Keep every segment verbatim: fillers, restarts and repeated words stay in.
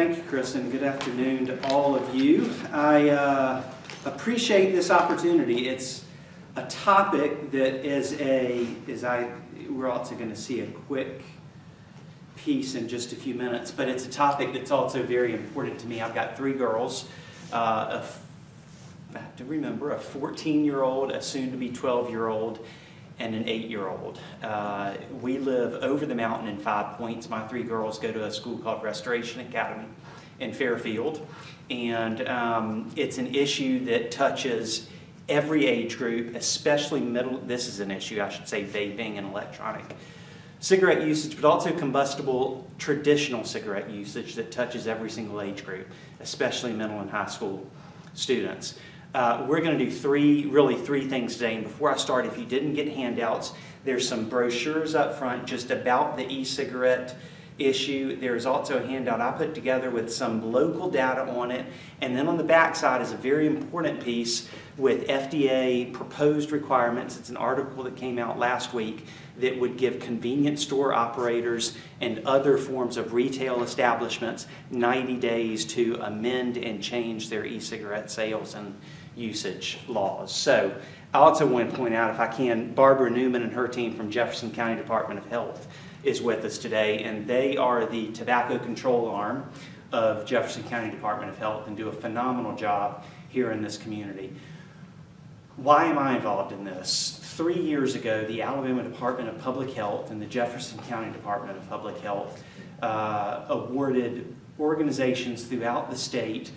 Thank you, Chris, and good afternoon to all of you. I uh, appreciate this opportunity. It's a topic that is a, is I, we're also going to see a quick piece in just a few minutes, but it's a topic that's also very important to me. I've got three girls, uh, a, I have to remember, a fourteen-year-old, a soon-to-be twelve-year-old, and an eight-year-old. Uh, we live over the mountain in Five Points. My three girls go to a school called Restoration Academy in Fairfield, and um, it's an issue that touches every age group, especially middle. This is an issue, I should say, vaping and electronic cigarette usage, but also combustible traditional cigarette usage that touches every single age group, especially middle and high school students. Uh, we're going to do three, really three things today, and before I start, if you didn't get handouts, there's some brochures up front just about the e-cigarette issue. There's also a handout I put together with some local data on it, and then on the back side is a very important piece with F D A proposed requirements. It's an article that came out last week that would give convenience store operators and other forms of retail establishments ninety days to amend and change their e-cigarette sales and usage laws. So I also want to point out, if I can, Barbara Newman and her team from Jefferson County Department of Health is with us today, and they are the tobacco control arm of Jefferson County Department of Health and do a phenomenal job here in this community. Why am I involved in this? Three years ago, the Alabama Department of Public Health and the Jefferson County Department of Public Health uh, awarded organizations throughout the state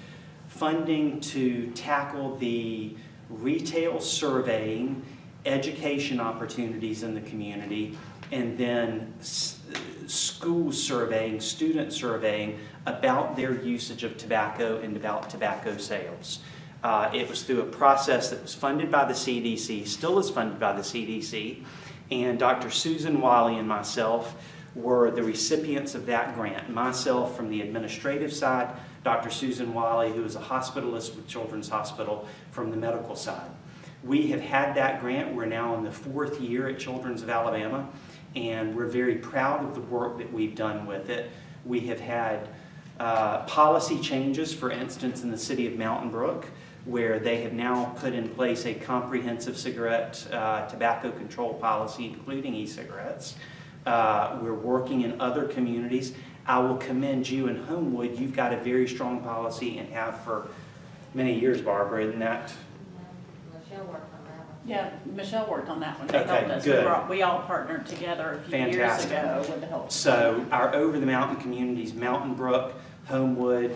funding to tackle the retail surveying, education opportunities in the community, and then school surveying, student surveying about their usage of tobacco and about tobacco sales. Uh, it was through a process that was funded by the C D C, still is funded by the C D C, and Doctor Susan Walley and myself were the recipients of that grant. Myself from the administrative side, Doctor Susan Walley, who is a hospitalist with Children's Hospital, from the medical side. We have had that grant. We're now in the fourth year at Children's of Alabama, and we're very proud of the work that we've done with it. We have had uh, policy changes, for instance, in the city of Mountain Brook, where they have now put in place a comprehensive cigarette uh, tobacco control policy, including e-cigarettes. Uh, we're working in other communities. I will commend you in Homewood. You've got a very strong policy and have for many years, Barbara, isn't that? Michelle worked on that one. Yeah, Michelle worked on that one. They okay, helped us. Good. We, were, we all partnered together a few Fantastic. years ago with the help. So our over-the-mountain communities, Mountain Brook, Homewood,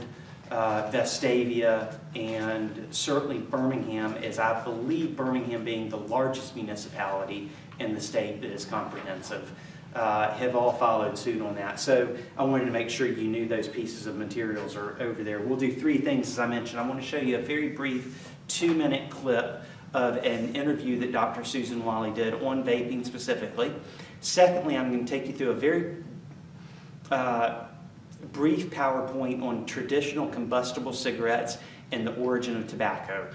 Uh, Vestavia, and certainly Birmingham, as I believe Birmingham being the largest municipality in the state that is comprehensive, uh, have all followed suit on that. So I wanted to make sure you knew those pieces of materials are over there. We'll do three things, as I mentioned. I want to show you a very brief two-minute clip of an interview that Doctor Susan Walley did on vaping specifically. Secondly, I'm going to take you through a very uh, brief PowerPoint on traditional combustible cigarettes and the origin of tobacco.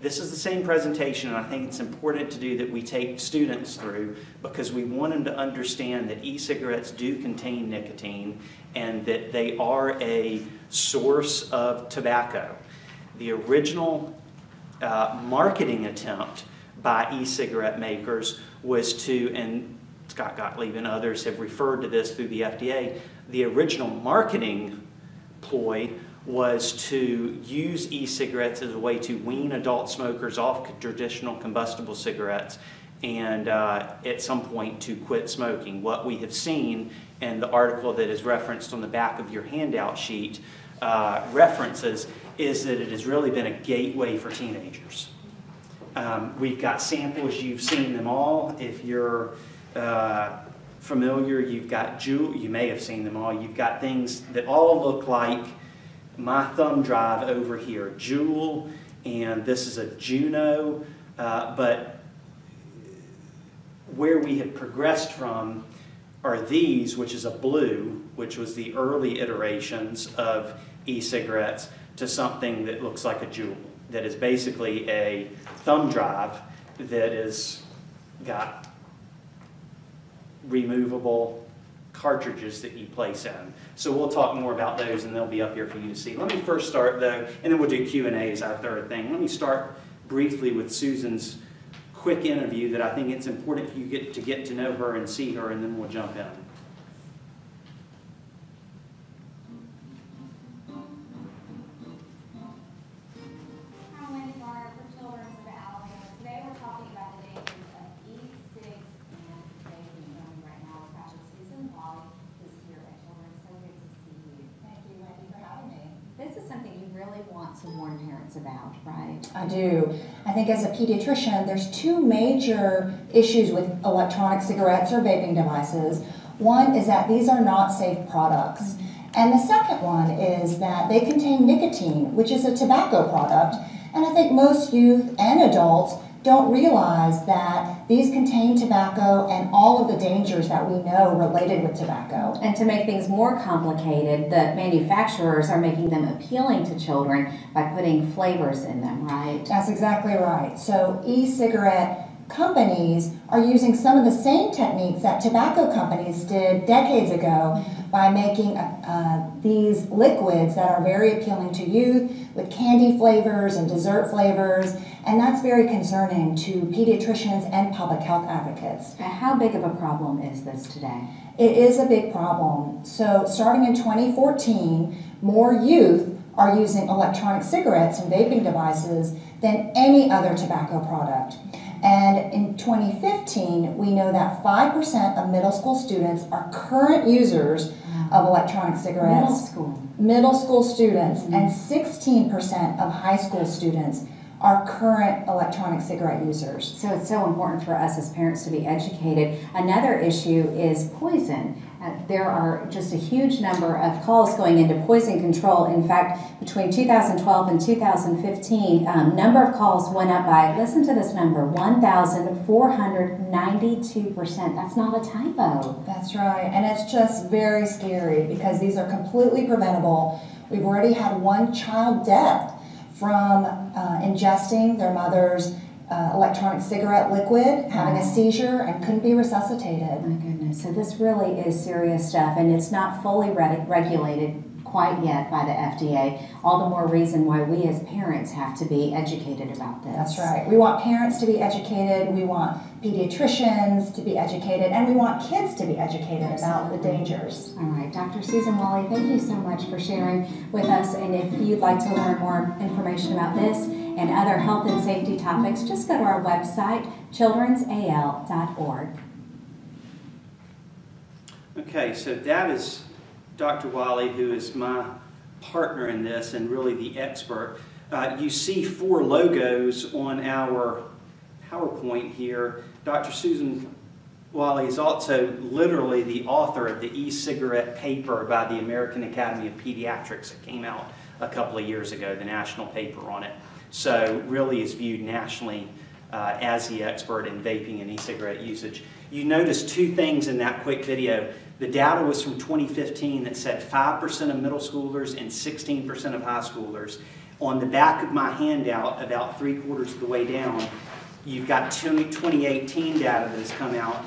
This is the same presentation, and I think it's important to do that we take students through, because we want them to understand that e-cigarettes do contain nicotine and that they are a source of tobacco. The original uh, marketing attempt by e-cigarette makers was to, and Scott Gottlieb and others have referred to this through the F D A, the original marketing ploy was to use e-cigarettes as a way to wean adult smokers off traditional combustible cigarettes and uh, at some point to quit smoking. What we have seen, and the article that is referenced on the back of your handout sheet uh, references, is that it has really been a gateway for teenagers. Um, we've got samples, you've seen them all. If you're uh, familiar, you've got Juul, you may have seen them all, you've got things that all look like my thumb drive over here, Juul, and this is a Juno, uh, but where we have progressed from are these, which is a Blu, which was the early iterations of e-cigarettes, to something that looks like a Juul, that is basically a thumb drive that is got removable cartridges that you place in. So we'll talk more about those, and they'll be up here for you to see. Let me first start, though, and then we'll do Q and A as our third thing. Let me start briefly with Susan's quick interview that I think it's important for you get to get to know her and see her, and then we'll jump in. About, right? I do. I think as a pediatrician, there's two major issues with electronic cigarettes or vaping devices. One is that these are not safe products. And the second one is that they contain nicotine, which is a tobacco product. And I think most youth and adults don't realize that these contain tobacco and all of the dangers that we know related with tobacco. And to make things more complicated, the manufacturers are making them appealing to children by putting flavors in them, right? That's exactly right. So e-cigarette companies are using some of the same techniques that tobacco companies did decades ago by making uh, these liquids that are very appealing to youth with candy flavors and dessert flavors, and that's very concerning to pediatricians and public health advocates. How big of a problem is this today? It is a big problem. So starting in twenty fourteen, more youth are using electronic cigarettes and vaping devices than any other tobacco product. And in twenty fifteen, we know that five percent of middle school students are current users of electronic cigarettes. Middle school. Middle school students, mm-hmm. and sixteen percent of high school students are current electronic cigarette users. So it's so important for us as parents to be educated. Another issue is poison. Uh, there are just a huge number of calls going into poison control. In fact, between two thousand twelve and two thousand fifteen, um, number of calls went up by, listen to this number, one thousand four hundred ninety-two percent. That's not a typo. That's right, and it's just very scary because these are completely preventable. We've already had one child death from uh, ingesting their mother's Uh, electronic cigarette liquid, having a seizure, and couldn't be resuscitated. My goodness. So this really is serious stuff, and it's not fully re regulated quite yet by the F D A. All the more reason why we as parents have to be educated about this. That's right. We want parents to be educated, we want pediatricians to be educated, and we want kids to be educated about the dangers. All right. Doctor Susan Walley, thank you so much for sharing with us, and if you'd like to learn more information about this and other health and safety topics, just go to our website, childrens A L dot org. Okay, so that is Doctor Walley, who is my partner in this and really the expert. Uh, you see four logos on our PowerPoint here. Doctor Susan Walley is also literally the author of the e-cigarette paper by the American Academy of Pediatrics. It came out a couple of years ago, the national paper on it. So really is viewed nationally uh, as the expert in vaping and e-cigarette usage. You notice two things in that quick video. The data was from twenty fifteen that said five percent of middle schoolers and sixteen percent of high schoolers. On the back of my handout, about three quarters of the way down, you've got twenty eighteen data that's come out.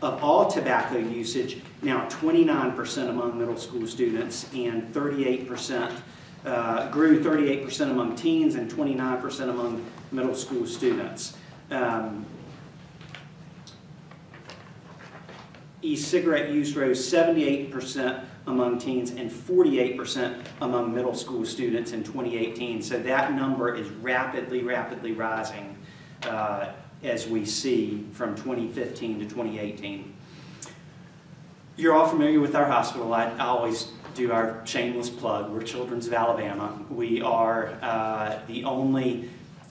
Of all tobacco usage, now twenty-nine percent among middle school students and thirty-eight percent Uh, grew thirty-eight percent among teens and twenty-nine percent among middle school students. Um, E-cigarette use rose seventy-eight percent among teens and forty-eight percent among middle school students in twenty eighteen. So that number is rapidly, rapidly rising uh, as we see from twenty fifteen to twenty eighteen. You're all familiar with our hospital. I, I always do our shameless plug. We're Children's of Alabama. We are uh, the only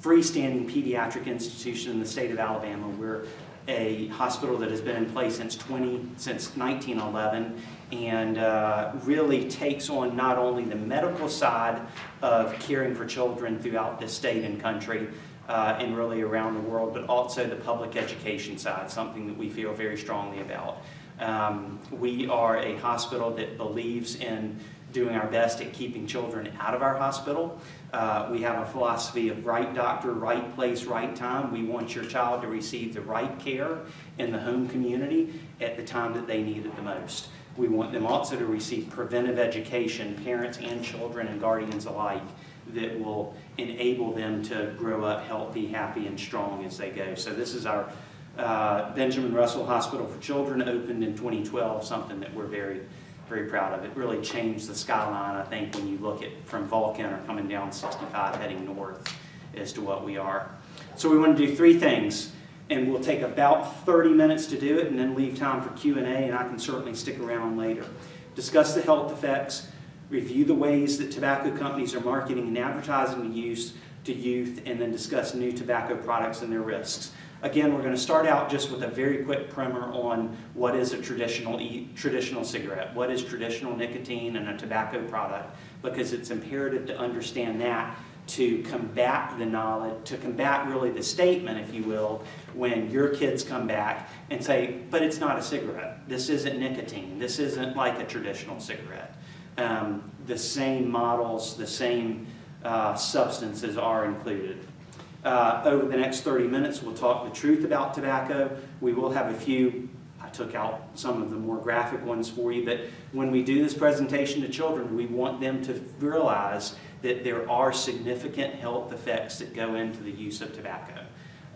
freestanding pediatric institution in the state of Alabama. We're a hospital that has been in place since nineteen eleven and uh, really takes on not only the medical side of caring for children throughout this state and country uh, and really around the world, but also the public education side, something that we feel very strongly about. Um, we are a hospital that believes in doing our best at keeping children out of our hospital. Uh, we have a philosophy of right doctor, right place, right time. We want your child to receive the right care in the home community at the time that they need it the most. We want them also to receive preventive education, parents and children and guardians alike, that will enable them to grow up healthy, happy, and strong as they go. So this is our uh, Benjamin Russell Hospital for Children, opened in twenty twelve, something that we're very, very proud of. It really changed the skyline, I think, when you look at from Vulcan or coming down sixty-five heading north as to what we are. So we want to do three things. And we'll take about thirty minutes to do it and then leave time for Q and A, and I can certainly stick around later. Discuss the health effects, review the ways that tobacco companies are marketing and advertising the use to youth, and then discuss new tobacco products and their risks. Again, we're going to start out just with a very quick primer on what is a traditional, e traditional cigarette, what is traditional nicotine and a tobacco product, because it's imperative to understand that to combat the knowledge, to combat really the statement, if you will, when your kids come back and say, but it's not a cigarette, this isn't nicotine, this isn't like a traditional cigarette. Um, the same models, the same uh, substances are included. Uh, over the next thirty minutes, we'll talk the truth about tobacco. We will have a few, I took out some of the more graphic ones for you, but when we do this presentation to children, we want them to realize that there are significant health effects that go into the use of tobacco.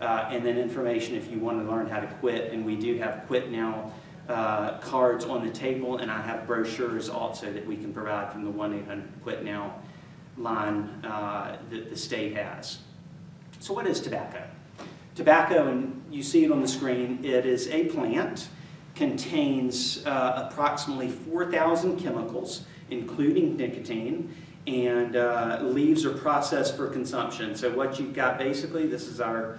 Uh, and then information if you want to learn how to quit, and we do have Quit Now uh, cards on the table, and I have brochures also that we can provide from the one eight hundred quit now line uh, that the state has. So what is tobacco? Tobacco, and you see it on the screen, it is a plant, contains uh, approximately four thousand chemicals, including nicotine, and uh, leaves are processed for consumption. So what you've got basically, this is our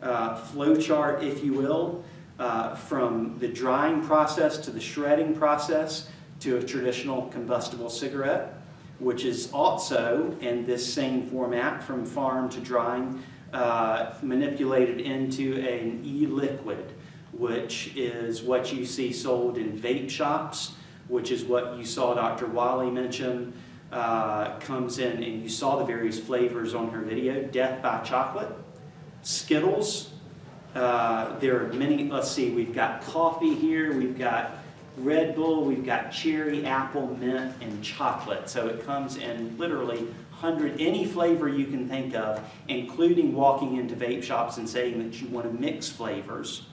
uh, flow chart, if you will, uh, from the drying process to the shredding process to a traditional combustible cigarette, which is also in this same format from farm to drying, uh, manipulated into an e-liquid, which is what you see sold in vape shops, which is what you saw Doctor Walley mention. Uh, comes in, and you saw the various flavors on her video. Death by Chocolate, Skittles, uh, there are many, let's see, we've got coffee here, we've got Red Bull, we've got cherry, apple, mint, and chocolate. So it comes in literally one hundred, any flavor you can think of, including walking into vape shops and saying that you want to mix flavors,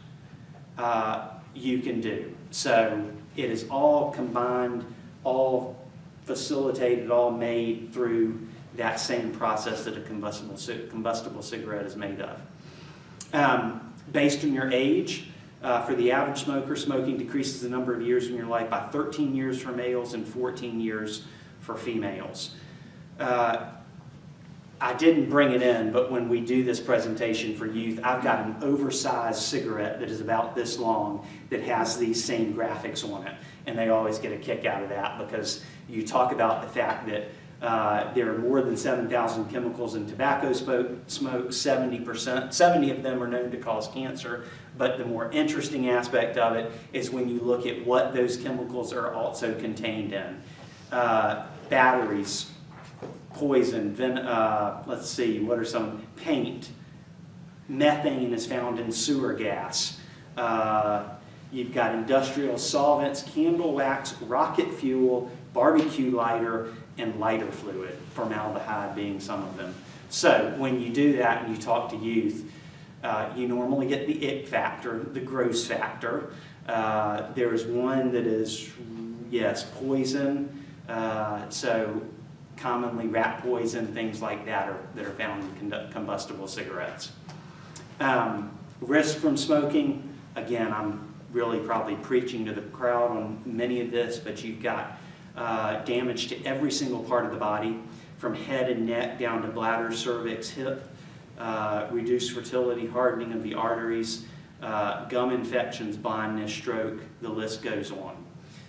uh, you can do. So it is all combined, all facilitated, all made through that same process that a combustible, combustible cigarette is made of. Um, based on your age, uh, for the average smoker, smoking decreases the number of years in your life by thirteen years for males and fourteen years for females. Uh, I didn't bring it in, but when we do this presentation for youth, I've got an oversized cigarette that is about this long that has these same graphics on it, and they always get a kick out of that because you talk about the fact that uh, there are more than seven thousand chemicals in tobacco smoke, smoke seventy percent, seventy of them are known to cause cancer, but the more interesting aspect of it is when you look at what those chemicals are also contained in. Uh, batteries, poison, ven uh, let's see, what are some, paint, methane is found in sewer gas, uh, you've got industrial solvents, candle wax, rocket fuel, barbecue lighter, and lighter fluid, formaldehyde being some of them. So when you do that and you talk to youth, uh, you normally get the ick factor, the gross factor. Uh, there is one that is, yes, poison. Uh, so commonly rat poison, things like that are, that are found in combustible cigarettes. Um, risk from smoking, again, I'm really probably preaching to the crowd on many of this, but you've got Uh, damage to every single part of the body, from head and neck down to bladder, cervix, hip, uh, reduced fertility, hardening of the arteries, uh, gum infections, blindness, stroke, the list goes on.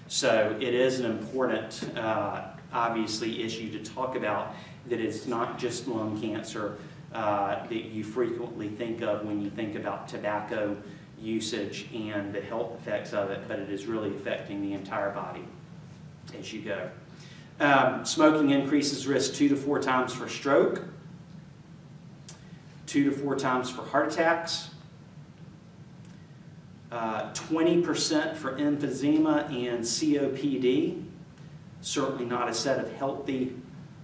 So it is an important, uh, obviously, issue to talk about, that it's not just lung cancer uh, that you frequently think of when you think about tobacco usage and the health effects of it, but it is really affecting the entire body as you go. Um, smoking increases risk two to four times for stroke, two to four times for heart attacks, uh, uh, twenty percent for emphysema and C O P D. Certainly not a set of healthy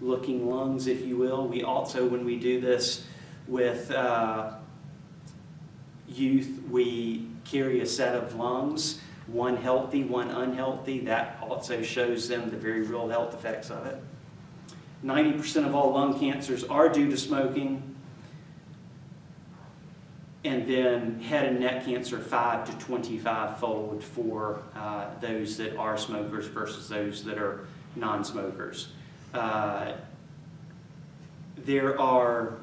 looking lungs, if you will. We also, when we do this with uh, youth, we carry a set of lungs, one healthy, one unhealthy. That also shows them the very real health effects of it. ninety percent of all lung cancers are due to smoking. And then head and neck cancer, five to twenty-five fold for uh, those that are smokers versus those that are non-smokers. Uh, there are,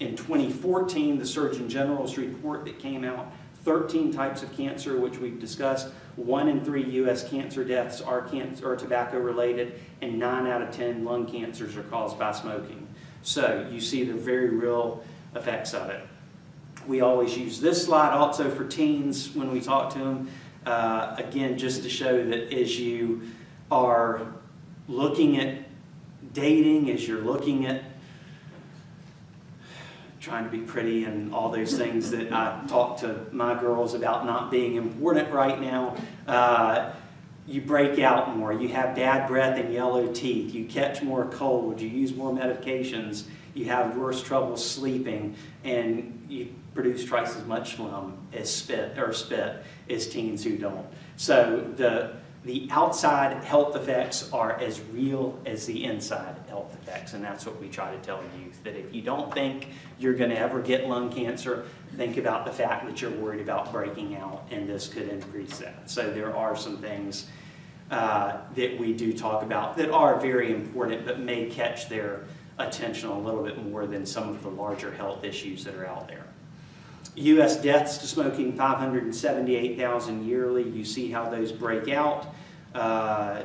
in twenty fourteen, the Surgeon General's report that came out, thirteen types of cancer, which we've discussed. One in three U S cancer deaths are, cancer, are tobacco related, and nine out of ten lung cancers are caused by smoking. So you see the very real effects of it. We always use this slide also for teens when we talk to them. Uh, again, just to show that as you are looking at dating, as you're looking at trying to be pretty and all those things that I talk to my girls about not being important right now, uh, you break out more. You have bad breath and yellow teeth. You catch more cold. You use more medications. You have worse trouble sleeping, and you produce twice as much phlegm as spit or spit as teens who don't. So the the outside health effects are as real as the inside health effects, and that's what we try to tell youth, that if you don't think you're going to ever get lung cancer, think about the fact that you're worried about breaking out, and this could increase that. So there are some things uh, that we do talk about that are very important but may catch their attention a little bit more than some of the larger health issues that are out there. U S deaths to smoking, five hundred seventy-eight thousand yearly. You see how those break out. Uh,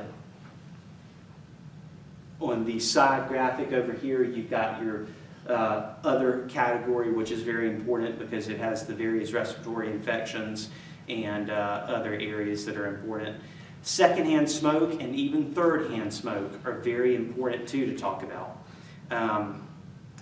on the side graphic over here, you've got your uh, other category, which is very important because it has the various respiratory infections and uh, other areas that are important. Secondhand smoke and even third-hand smoke are very important too to talk about. Um,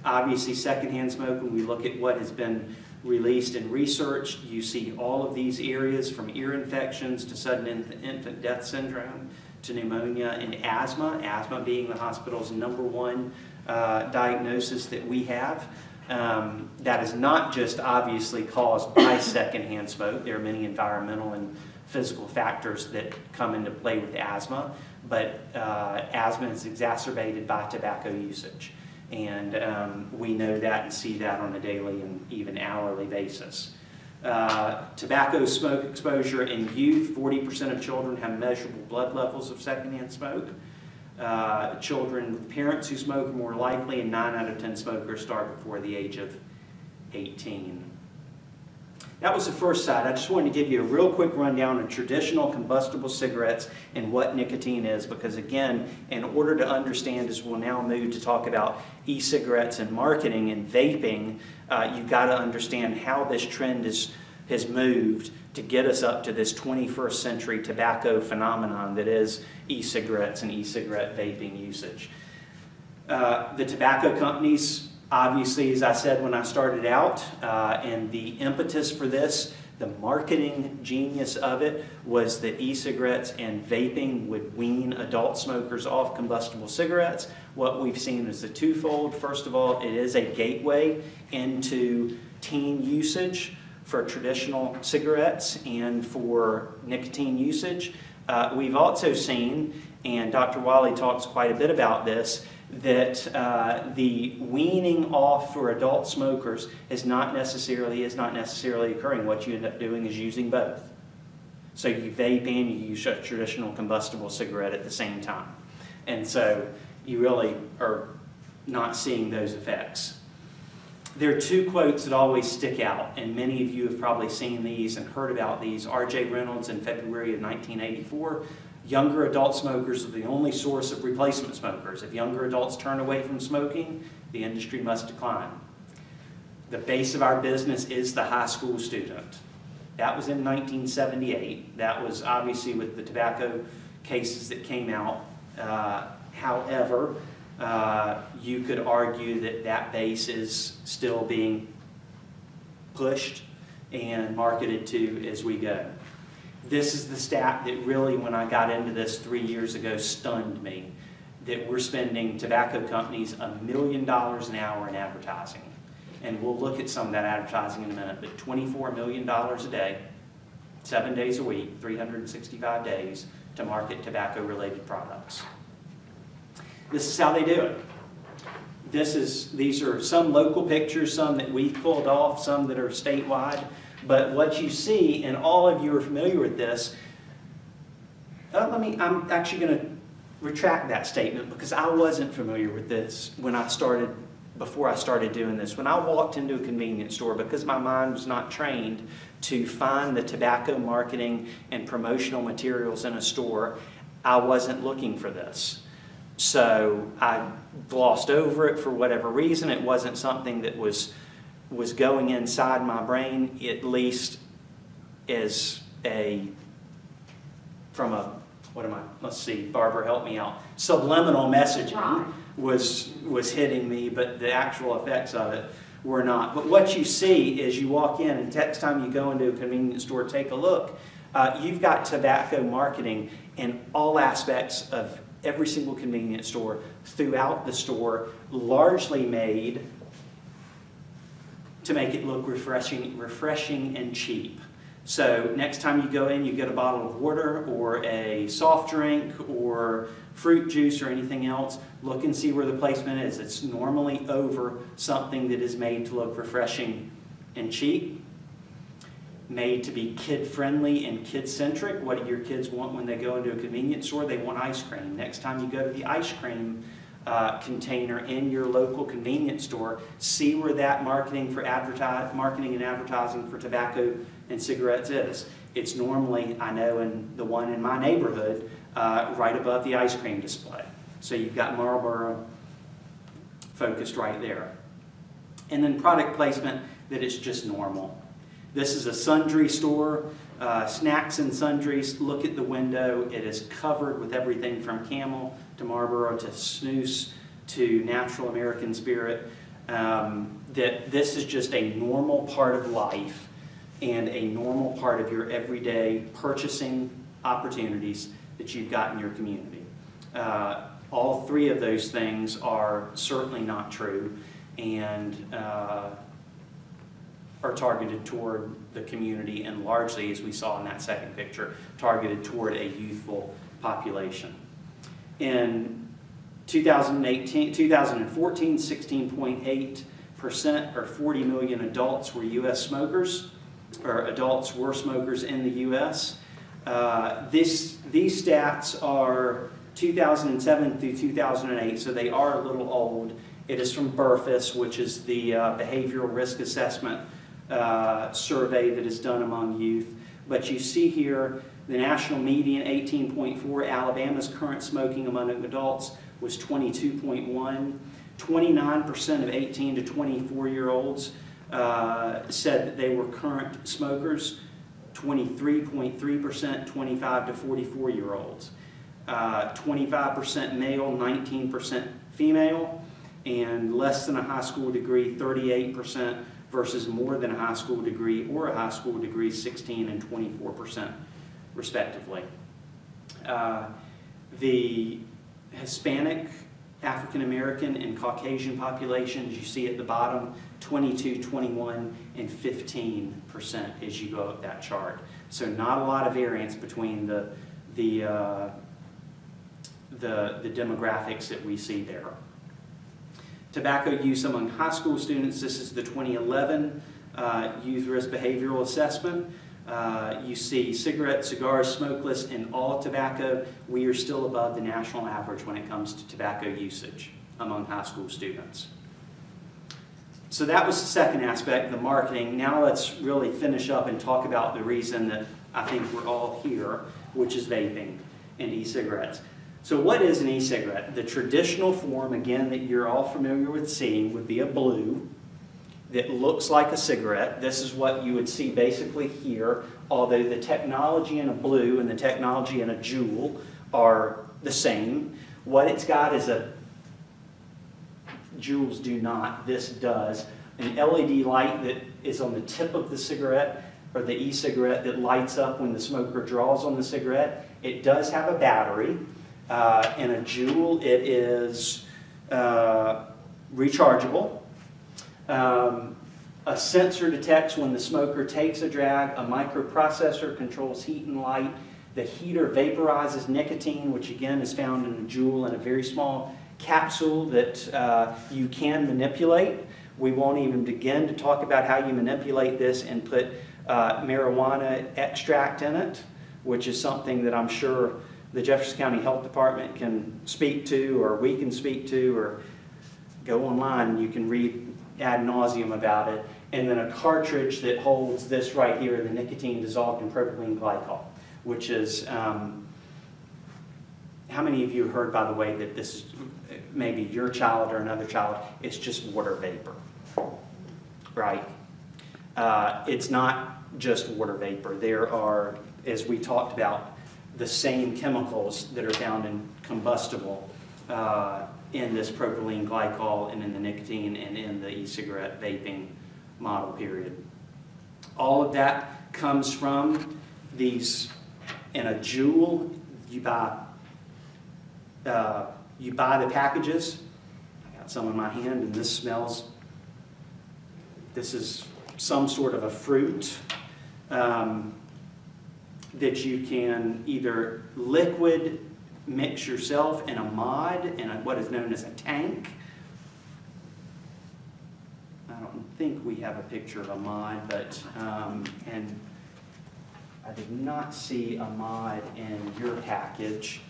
obviously, secondhand smoke, when we look at what has been released in research, you see all of these areas from ear infections to sudden infant, infant death syndrome to pneumonia and asthma, asthma being the hospital's number one uh, diagnosis that we have. Um, that is not just obviously caused by secondhand smoke. There are many environmental and physical factors that come into play with asthma, but uh, asthma is exacerbated by tobacco usage. And um, we know that and see that on a daily and even hourly basis. Uh, tobacco smoke exposure in youth, forty percent of children have measurable blood levels of secondhand smoke. Uh, children with parents who smoke are more likely, and nine out of ten smokers start before the age of eighteen. That was the first side. I just wanted to give you a real quick rundown of traditional combustible cigarettes and what nicotine is, because again, in order to understand, as we'll now move to talk about e-cigarettes and marketing and vaping, uh, you've got to understand how this trend is, has moved to get us up to this twenty-first century tobacco phenomenon that is e-cigarettes and e-cigarette vaping usage. Uh, the tobacco companies, obviously, as I said when I started out, uh, and the impetus for this, the marketing genius of it, was that e-cigarettes and vaping would wean adult smokers off combustible cigarettes. What we've seen is the twofold. First of all, it is a gateway into teen usage for traditional cigarettes and for nicotine usage. Uh, we've also seen, and Doctor Walley talks quite a bit about this, that uh, the weaning off for adult smokers is not necessarily is not necessarily occurring. What you end up doing is using both. So you vape and you use a traditional combustible cigarette at the same time. And so you really are not seeing those effects. There are two quotes that always stick out, and many of you have probably seen these and heard about these. R J Reynolds in February of nineteen eighty-four, younger adult smokers are the only source of replacement smokers. If younger adults turn away from smoking, the industry must decline. The base of our business is the high school student. That was in nineteen seventy-eight. That was obviously with the tobacco cases that came out. Uh, however, uh, you could argue that that base is still being pushed and marketed to as we go. this is the stat that really, when I got into this three years ago, stunned me, that we're spending tobacco companies a million dollars an hour in advertising. And we'll look at some of that advertising in a minute, but twenty-four million dollars a day, seven days a week, three hundred sixty-five days to market tobacco-related products. This is how they do it. This is, these are some local pictures, some that we've pulled off, some that are statewide. But what you see, and all of you are familiar with this, uh, let me, I'm actually going to retract that statement because I wasn't familiar with this when I started, before I started doing this. When I walked into a convenience store, because my mind was not trained to find the tobacco marketing and promotional materials in a store, I wasn't looking for this. So I glossed over it for whatever reason. It wasn't something that was was going inside my brain, at least as a, from a, what am I, let's see, Barbara, help me out. Subliminal messaging was, was hitting me, but the actual effects of it were not. But what you see is you walk in, and next time you go into a convenience store, take a look. Uh, you've got tobacco marketing in all aspects of every single convenience store throughout the store, largely made to make it look refreshing, refreshing and cheap. So next time you go in, you get a bottle of water or a soft drink or fruit juice or anything else, look and see where the placement is. It's normally over something that is made to look refreshing and cheap, made to be kid-friendly and kid-centric. What do your kids want when they go into a convenience store? They want ice cream. Next time you go to the ice cream Uh, container in your local convenience store, see where that marketing for advertise, marketing and advertising for tobacco and cigarettes is. It's normally, I know in the one in my neighborhood, uh, right above the ice cream display. So you've got Marlboro focused right there. And then product placement that is just normal. This is a sundry store, uh, snacks and sundries. Look at the window. It is covered with everything from Camel to Marlboro to Snus to Natural American Spirit. Um, that this is just a normal part of life and a normal part of your everyday purchasing opportunities that you've got in your community. Uh, all three of those things are certainly not true, and uh, are targeted toward the community, and largely, as we saw in that second picture, targeted toward a youthful population. In two thousand eighteen, two thousand fourteen, sixteen point eight percent or forty million adults were U S smokers, or adults were smokers in the U S Uh, this, these stats are two thousand seven through two thousand eight, so they are a little old. It is from B R F S S, which is the uh, Behavioral Risk Assessment Uh, survey that is done among youth. But you see here the national median eighteen point four. Alabama's current smoking among adults was twenty-two point one. twenty-nine percent of eighteen to twenty-four year olds uh, said that they were current smokers. twenty-three point three percent twenty-five to forty-four year olds. Uh, twenty-five percent male, nineteen percent female, and less than a high school degree, thirty-eight percent versus more than a high school degree or a high school degree, sixteen and twenty-four percent respectively. Uh, the Hispanic, African American, and Caucasian populations you see at the bottom, twenty-two, twenty-one, and fifteen percent as you go up that chart. So not a lot of variance between the, the, uh, the, the demographics that we see there. Tobacco use among high school students, this is the twenty eleven uh, Youth Risk Behavioral Assessment. Uh, you see cigarettes, cigars, smokeless, and all tobacco. We are still above the national average when it comes to tobacco usage among high school students. So that was the second aspect, the marketing. Now let's really finish up and talk about the reason that I think we're all here, which is vaping and e-cigarettes. So what is an e-cigarette? The traditional form, again, that you're all familiar with seeing would be a Blu that looks like a cigarette. This is what you would see basically here, although the technology in a Blu and the technology in a Juul are the same. What it's got is a, Juuls do not, this does, an L E D light that is on the tip of the cigarette or the e-cigarette that lights up when the smoker draws on the cigarette. It does have a battery. Uh, in a Juul, it is uh, rechargeable. Um, a sensor detects when the smoker takes a drag. A microprocessor controls heat and light. The heater vaporizes nicotine, which again is found in a Juul in a very small capsule that uh, you can manipulate. We won't even begin to talk about how you manipulate this and put uh, marijuana extract in it, which is something that I'm sure the Jefferson County Health Department can speak to, or we can speak to, or go online and you can read ad nauseum about it. And then a cartridge that holds this right here, the nicotine dissolved in propylene glycol, which is, um, how many of you heard, by the way, that this is maybe your child or another child, it's just water vapor, right? Uh, it's not just water vapor. There are, as we talked about, the same chemicals that are found in combustible uh, in this propylene glycol and in the nicotine and in the e-cigarette vaping model period. All of that comes from these, in a Juul, you buy, uh, you buy the packages. I got some in my hand and this smells, this is some sort of a fruit um, that you can either liquid mix yourself in a mod, in a, what is known as a tank. I don't think we have a picture of a mod, but, um, and I did not see a mod in your package.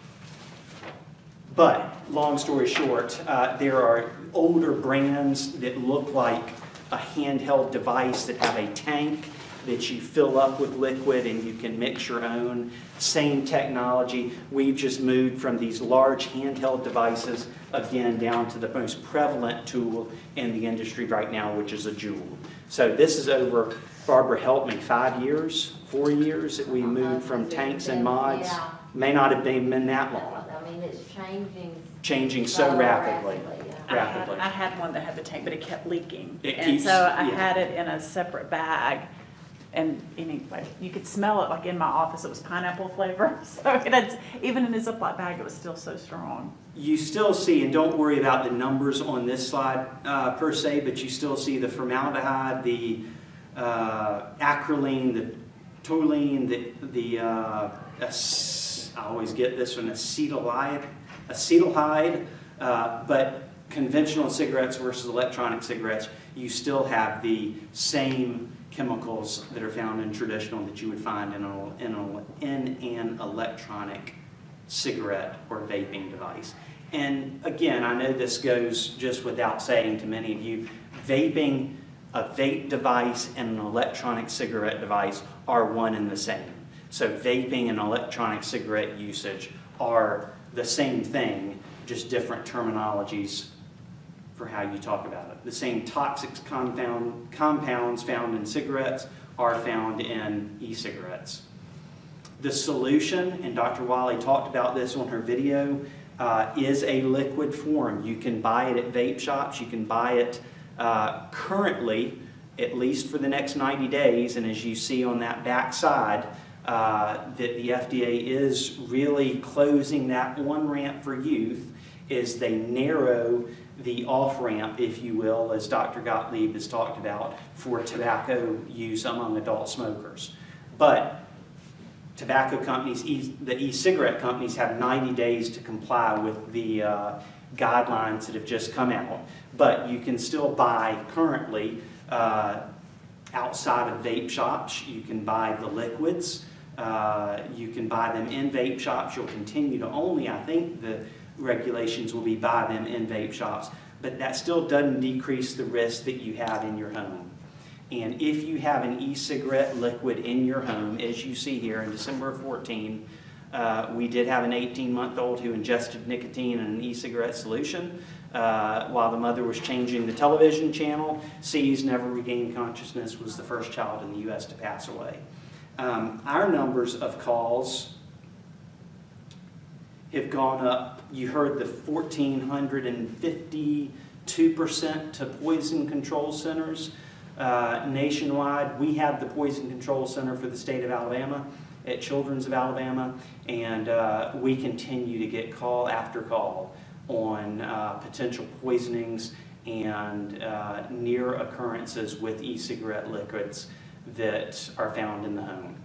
But, long story short, uh, there are older brands that look like a handheld device that have a tank that you fill up with liquid and you can mix your own. Same technology. We've just moved from these large handheld devices, again, down to the most prevalent tool in the industry right now, which is a Juul. So this is over, Barbara helped me, five years, four years that we moved from tanks and mods. May not have been that long. I mean, it's changing. Changing so rapidly. Rapidly. I had one that had the tank, but it kept leaking. And so I had it in a separate bag. And anyway, you could smell it, like in my office, it was pineapple flavor. So it had, even in a Ziploc bag, it was still so strong. You still see, and don't worry about the numbers on this slide uh, per se, but you still see the formaldehyde, the uh, acrolein, the toluene, the, the uh, I always get this one, acetylide, acetaldehyde, uh, but conventional cigarettes versus electronic cigarettes, you still have the same chemicals that are found in traditional that you would find in, a, in, a, in an electronic cigarette or vaping device. And again, I know this goes just without saying to many of you, vaping, a vape device and an electronic cigarette device are one and the same. So vaping and electronic cigarette usage are the same thing, just different terminologies for how you talk about it. The same toxic compound, compounds found in cigarettes are found in e-cigarettes. The solution, and Doctor Walley talked about this on her video, uh, is a liquid form. You can buy it at vape shops, you can buy it uh, currently, at least for the next ninety days, and as you see on that back side, uh, that the F D A is really closing that one ramp for youth, is they narrow the off-ramp, if you will, as Doctor Gottlieb has talked about, for tobacco use among adult smokers. But tobacco companies, e the e-cigarette companies, have ninety days to comply with the uh, guidelines that have just come out. But you can still buy currently, uh, outside of vape shops, you can buy the liquids, uh, you can buy them in vape shops, you'll continue to only, I think, the regulations will be buy them in vape shops, but that still doesn't decrease the risk that you have in your home. And if you have an e-cigarette liquid in your home, as you see here in December of fourteen, uh, we did have an eighteen month old who ingested nicotine in an e-cigarette solution uh, while the mother was changing the television channel. C's never regained consciousness, was the first child in the U S to pass away. Um, our numbers of calls have gone up. You heard the one thousand four hundred fifty-two percent to poison control centers. uh, nationwide. We have the Poison Control Center for the state of Alabama at Children's of Alabama, and uh, we continue to get call after call on uh, potential poisonings and uh, near occurrences with e-cigarette liquids that are found in the home.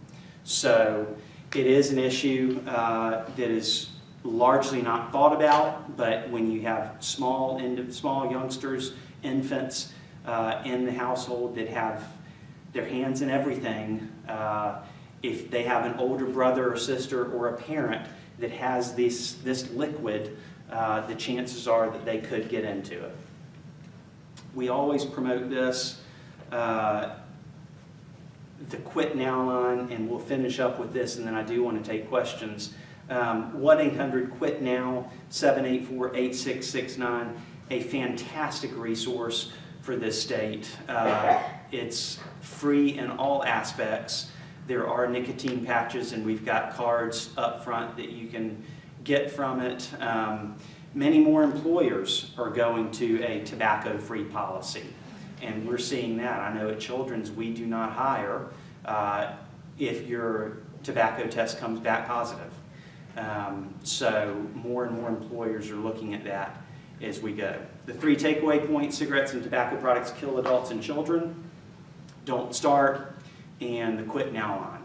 So it is an issue uh, that is largely not thought about, but when you have small, small youngsters, infants uh, in the household that have their hands in everything, uh, if they have an older brother or sister or a parent that has this, this liquid, uh, the chances are that they could get into it. We always promote this, uh, the Quit Now line, and we'll finish up with this, and then I do want to take questions. Um, one eight hundred quit now, seven eight four, eight six six nine, a fantastic resource for this state. Uh, it's free in all aspects. There are nicotine patches, and we've got cards up front that you can get from it. Um, many more employers are going to a tobacco-free policy, and we're seeing that. I know at Children's we do not hire uh, if your tobacco test comes back positive. Um, so more and more employers are looking at that as we go. The three takeaway points: cigarettes and tobacco products kill adults and children, don't start, and the Quit Now line.